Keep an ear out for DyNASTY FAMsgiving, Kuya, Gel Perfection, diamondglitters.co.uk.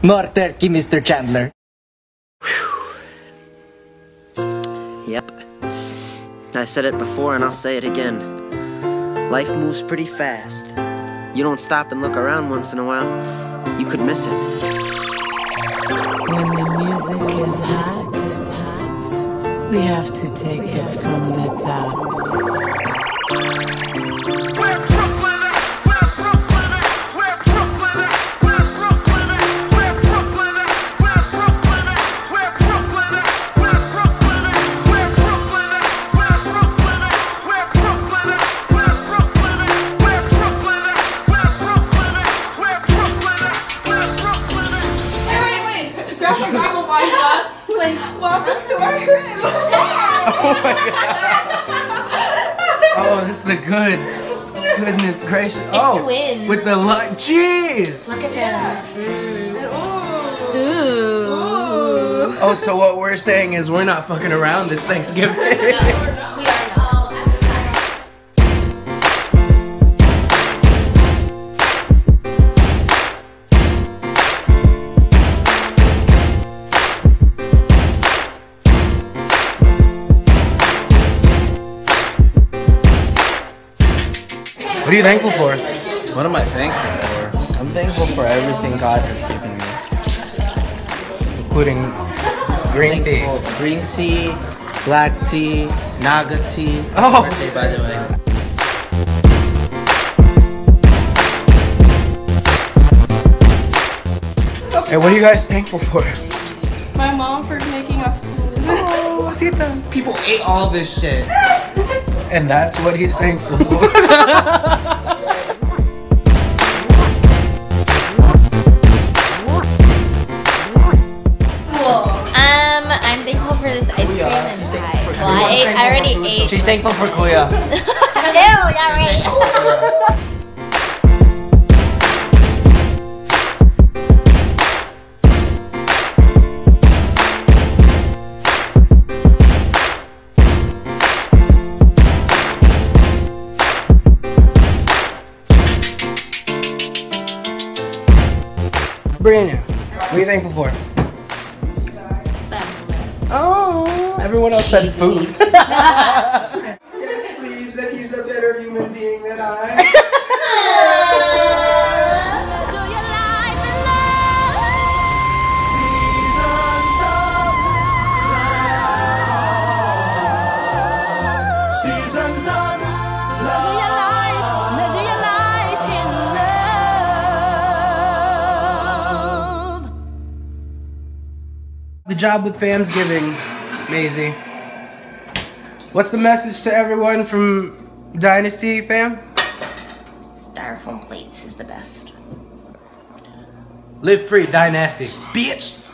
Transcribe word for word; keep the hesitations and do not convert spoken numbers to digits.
More turkey, Mister Chandler. Whew. Yep. I said it before and I'll say it again. Life moves pretty fast. You don't stop and look around once in a while, you could miss it. When the music is hot, we have to take it from the top. Welcome to our crib! Oh my god! Oh, this is the good. Goodness gracious. It's oh, twins. With the light. Jeez! Look at that. Yeah. Mm. Ooh. Ooh. Ooh. Oh, so what we're saying is we're not fucking around this Thanksgiving. No, we're not. We are all at the What are you thankful for? What am I thankful for? I'm thankful for everything God has given me. Including green tea. Green tea, black tea, naga tea. Oh! Happy birthday, by the way. Hey, what are you guys thankful for? My mom for making us food. Oh, look at them. People ate all this shit. And that's what he's thankful for. Cool. Um, I'm thankful for this ice cream and pie. Well, I, ate, I already for ate. She's thankful for Kuya. Ew, yeah, right. Brianna, what are you thankful for? Oh, everyone else said food. Yes, believes that he's a better human being than I. Seasons of love. Good job with Famsgiving, Maisie. What's the message to everyone from Dynasty Fam? Styrofoam plates is the best. Live free, DyNasty, bitch!